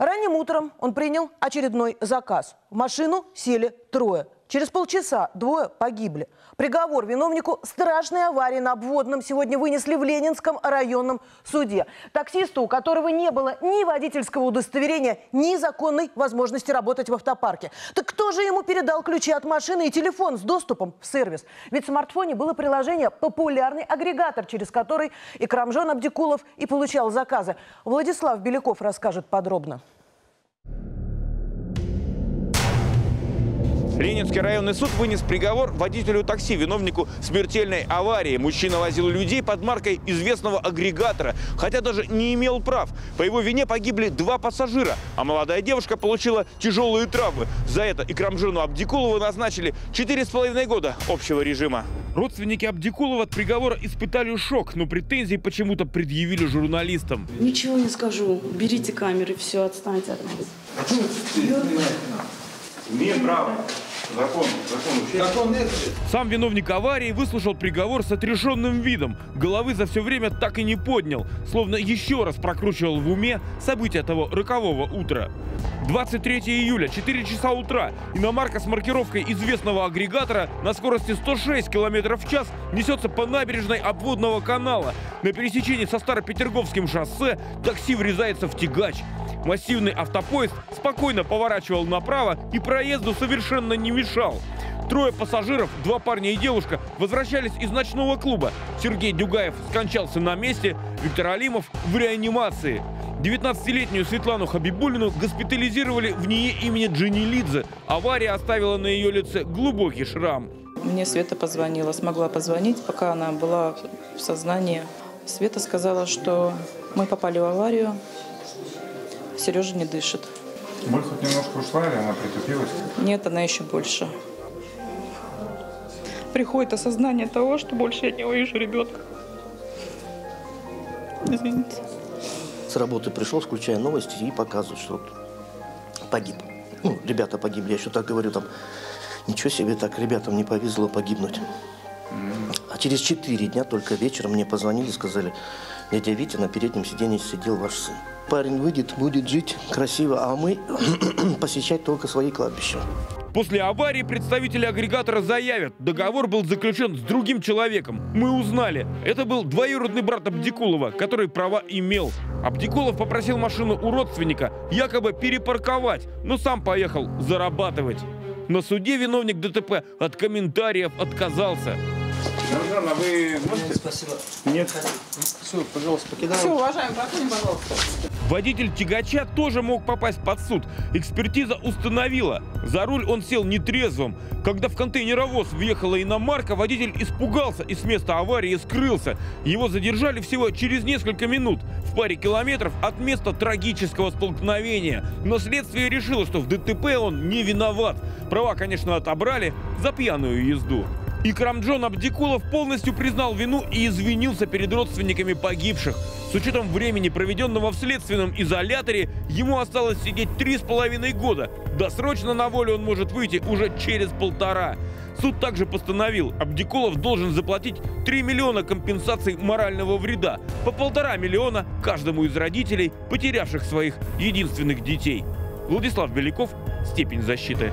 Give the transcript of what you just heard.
Ранним утром он принял очередной заказ. В машину сели трое. Через полчаса двое погибли. Приговор виновнику страшной аварии на Обводном сегодня вынесли в Ленинском районном суде. Таксисту, у которого не было ни водительского удостоверения, ни законной возможности работать в автопарке. Так кто же ему передал ключи от машины и телефон с доступом в сервис? Ведь в смартфоне было приложение «Популярный агрегатор», через который Икромджон Абдукулов и получал заказы. Владислав Беляков расскажет подробно. Ленинский районный суд вынес приговор водителю такси, виновнику смертельной аварии. Мужчина возил людей под маркой известного агрегатора, хотя даже не имел прав. По его вине погибли два пассажира, а молодая девушка получила тяжелые травмы. За это Икромджону Абдукулову назначили 4,5 года общего режима. Родственники Абдукулова от приговора испытали шок, но претензии почему-то предъявили журналистам. Ничего не скажу. Берите камеры, все, отстаньте от нас. Имеем право. Закон. Сам виновник аварии выслушал приговор с отрешенным видом. Головы за все время так и не поднял. Словно еще раз прокручивал в уме события того рокового утра. 23 июля, 4 часа утра. Иномарка с маркировкой известного агрегатора на скорости 106 км в час несется по набережной Обводного канала. На пересечении со Старопетерговским шоссе такси врезается в тягач. Массивный автопоезд спокойно поворачивал направо и проезду совершенно не мешал. Трое пассажиров, два парня и девушка, возвращались из ночного клуба. Сергей Дюгаев скончался на месте, Виктор Алимов в реанимации. 19-летнюю Светлану Хабибулину госпитализировали в НИИ имени Джини Лидзе. Авария оставила на ее лице глубокий шрам. Мне Света позвонила, смогла позвонить, пока она была в сознании. Света сказала, что мы попали в аварию. Сережа не дышит. Боль хоть немножко ушла или она притупилась? Нет, она еще больше. Приходит осознание того, что больше я не увижу ребенка. Извините. С работы пришел, включая новости, и показывает, что погиб. Ну, ребята погибли. Я еще так говорю, там, ничего себе, так ребятам не повезло погибнуть. А через 4 дня только вечером мне позвонили и сказали: дядя Витя, на переднем сиденье сидел ваш сын. Парень выйдет, будет жить красиво, а мы посещать только свои кладбища. После аварии представители агрегатора заявят: договор был заключен с другим человеком. Мы узнали, это был двоюродный брат Абдукулова, который права имел. Абдукулов попросил машину у родственника якобы перепарковать, но сам поехал зарабатывать. На суде виновник ДТП от комментариев отказался. Жанна, вы можете? Нет, спасибо. Нет. Все, пожалуйста, покидаем. Все, уважаемый, покинь, пожалуйста. Водитель тягача тоже мог попасть под суд. Экспертиза установила, за руль он сел нетрезвым. Когда в контейнеровоз въехала иномарка, водитель испугался и с места аварии скрылся. Его задержали всего через несколько минут в паре километров от места трагического столкновения. Но следствие решило, что в ДТП он не виноват. Права, конечно, отобрали за пьяную езду. Икромджон Абдукулов полностью признал вину и извинился перед родственниками погибших. С учетом времени, проведенного в следственном изоляторе, ему осталось сидеть 3,5 года. Досрочно на волю он может выйти уже через 1,5. Суд также постановил, Абдукулов должен заплатить 3 миллиона компенсаций морального вреда, по 1,5 миллиона каждому из родителей, потерявших своих единственных детей. Владислав Беляков, «Степень защиты».